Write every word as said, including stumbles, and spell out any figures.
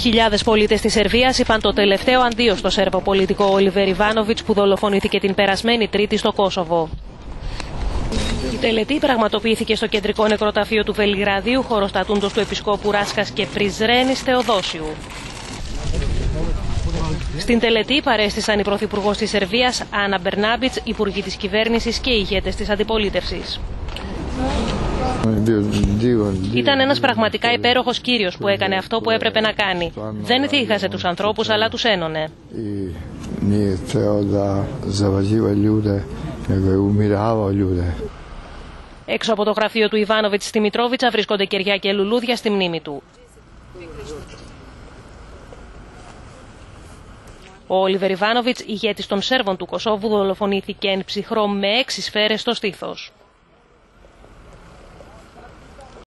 Χιλιάδες πολίτες της Σερβίας είπαν το τελευταίο αντίο στο Σέρβο πολιτικό Όλιβερ Ιβάνοβιτς, που δολοφονήθηκε την περασμένη Τρίτη στο Κόσοβο. Η τελετή πραγματοποιήθηκε στο κεντρικό νεκροταφείο του Βελιγραδιού, χωροστατούντος του επισκόπου Ράσκας και Πριζραίνης Θεοδόσιου. Στην τελετή παρέστησαν η πρωθυπουργός της Σερβίας, Άννα Μπερνάμπιτς, υπουργοί της κυβέρνησης και ηγέτες της αντιπολίτευσης. Ήταν ένας πραγματικά υπέροχος κύριος που έκανε αυτό που έπρεπε να κάνει. Δεν θύχασε τους ανθρώπους, αλλά τους ένωνε. Έξω από το γραφείο του Ιβάνοβιτς στη Μητρόβιτσα βρίσκονται κεριά και λουλούδια στη μνήμη του. Ο Όλιβερ Ιβάνοβιτς, ηγέτης των Σέρβων του Κωσόβου, δολοφονήθηκε εν ψυχρό με έξι σφαίρες στο στήθος.